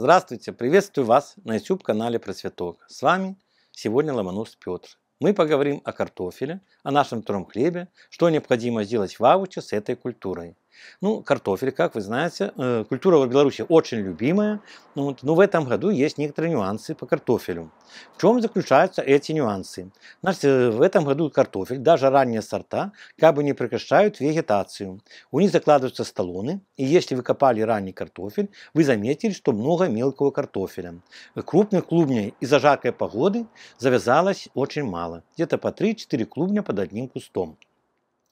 Здравствуйте, приветствую вас на YouTube-канале Процветок. С вами сегодня Ломонос Петр. Мы поговорим о картофеле, о нашем втором хлебе, что необходимо сделать в августе с этой культурой. Ну, картофель, как вы знаете, культура в Беларуси очень любимая, но в этом году есть некоторые нюансы по картофелю. В чем заключаются эти нюансы? Значит, в этом году картофель, даже ранние сорта, как бы не прекращают вегетацию. У них закладываются столоны, и если вы копали ранний картофель, вы заметили, что много мелкого картофеля. Крупных клубней из-за жаркой погоды завязалось очень мало, где-то по 3-4 клубня под одним кустом.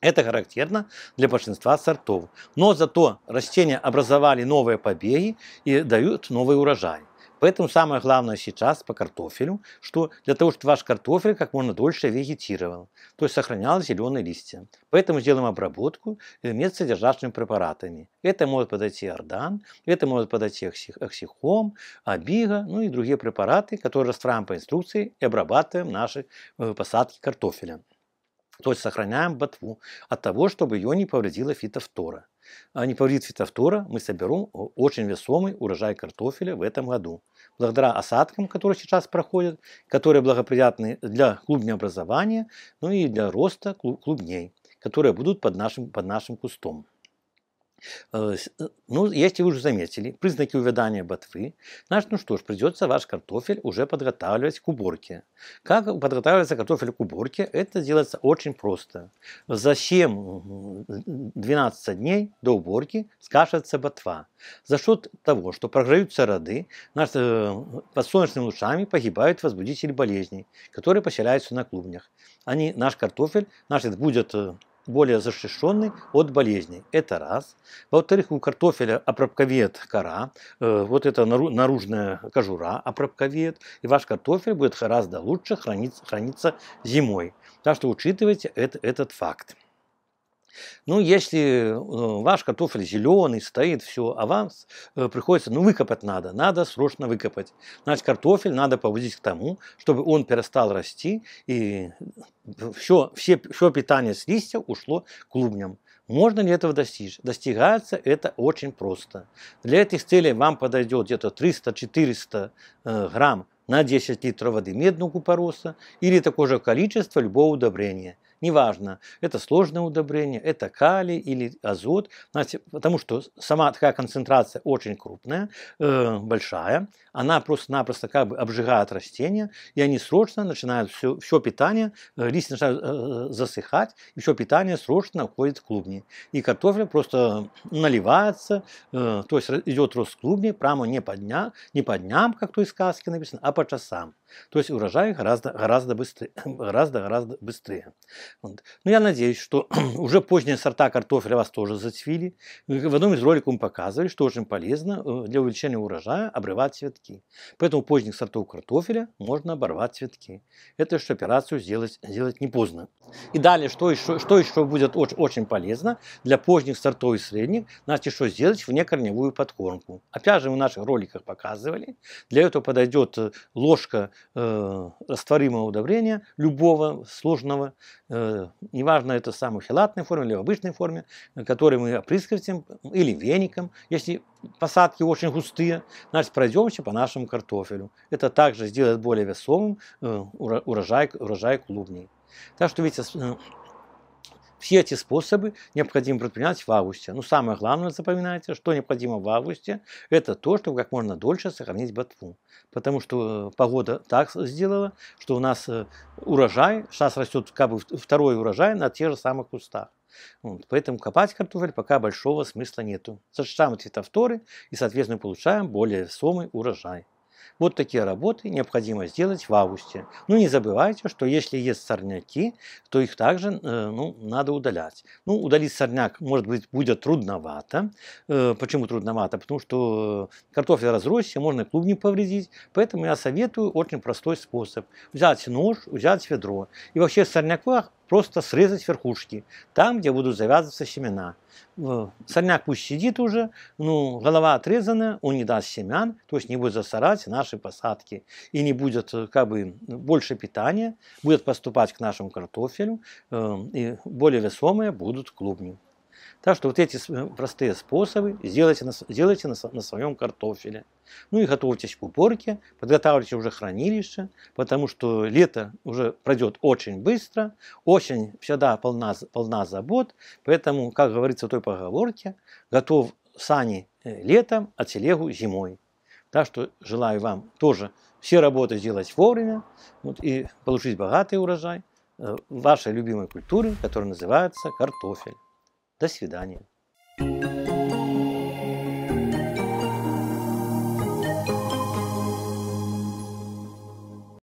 Это характерно для большинства сортов. Но зато растения образовали новые побеги и дают новый урожай. Поэтому самое главное сейчас по картофелю, что для того, чтобы ваш картофель как можно дольше вегетировал, то есть сохранял зеленые листья. Поэтому сделаем обработку медсодержащими препаратами. Это может подойти ордан, это может подойти оксихом, обига, ну и другие препараты, которые растворяем по инструкции и обрабатываем наши посадки картофеля. То есть сохраняем ботву от того, чтобы ее не повредила фитофтора. А не повредит фитофтора, мы соберем очень весомый урожай картофеля в этом году. Благодаря осадкам, которые сейчас проходят, которые благоприятны для клубнеобразования, ну и для роста клубней, которые будут под нашим кустом. Ну, если вы уже заметили признаки увядания ботвы, значит, ну что ж, придется ваш картофель уже подготавливать к уборке. Как подготавливается картофель к уборке? Это делается очень просто. За 7-12 дней до уборки скашивается ботва. За счет того, что прогреются роды, под солнечными лучами погибают возбудители болезней, которые поселяются на клубнях. Наш картофель, будет более защищенный от болезней. Это раз. Во-вторых, у картофеля опробковеет кора, вот эта наружная кожура опробковеет, и ваш картофель будет гораздо лучше храниться зимой. Так что учитывайте этот факт. Ну, если ваш картофель зеленый, стоит все, а вам приходится, выкопать надо срочно выкопать. Значит, картофель надо поводить к тому, чтобы он перестал расти, и все питание с листьев ушло к клубням. Можно ли этого достичь? Достигается это очень просто. Для этих целей вам подойдет где-то 300-400 грамм на 10 литров воды медного купороса или такое же количество любого удобрения. Неважно, это сложное удобрение, это калий или азот, потому что сама такая концентрация очень крупная, большая, она просто-напросто обжигает растения, и они срочно начинают все питание, листья начинают засыхать, и все питание срочно уходит в клубни. И картофель просто наливается, то есть идет рост клубни прямо не по дням, как в той сказке написано, а по часам. То есть урожай гораздо быстрее. Вот. Ну, я надеюсь, что уже поздние сорта картофеля вас тоже зацвели. В одном из роликов мы показывали, что очень полезно для увеличения урожая обрывать цветки. Поэтому поздних сортов картофеля можно оборвать цветки. Это еще операцию сделать не поздно. И далее, что еще будет очень полезно для поздних сортов и средних, значит, что сделать внекорневую подкормку. Опять же, мы в наших роликах показывали. Для этого подойдет ложка растворимого удобрения, любого сложного, неважно, это в хелатной форме или в обычной форме, который мы опрыскиваем, или веником, если посадки очень густые, значит, пройдемся по нашему картофелю. Это также сделает более весомым урожай клубней. Так что, видите, все эти способы необходимо предпринять в августе. Но самое главное, запоминайте, что необходимо в августе, это то, чтобы как можно дольше сохранить ботву. Потому что погода так сделала, что у нас урожай, сейчас растет второй урожай на тех же самых кустах. Вот. Поэтому копать картофель пока большого смысла нету. Защищаем фитофторы и, соответственно, получаем более весомый урожай. Вот такие работы необходимо сделать в августе. Ну, не забывайте, что если есть сорняки, то их также надо удалять. Ну, удалить сорняк, может быть, будет трудновато. Почему трудновато? Потому что картофель разросся, можно клубни повредить. Поэтому я советую очень простой способ. Взять нож, взять ведро. И вообще в сорняках просто срезать верхушки, там, где будут завязываться семена. Сорняк пусть сидит уже, голова отрезана, он не даст семян, то есть не будет засорать наши посадки. И не будет больше питания, будет поступать к нашему картофелю, и более весомые будут клубни. Так что вот эти простые способы сделайте на своем картофеле. Ну и готовьтесь к уборке, подготавливайте уже хранилище, потому что лето уже пройдет очень быстро, осень всегда полна забот, поэтому, как говорится в той поговорке, готов сани летом, а телегу зимой. Так что желаю вам тоже все работы сделать вовремя и получить богатый урожай вашей любимой культуры, которая называется картофель. До свидания.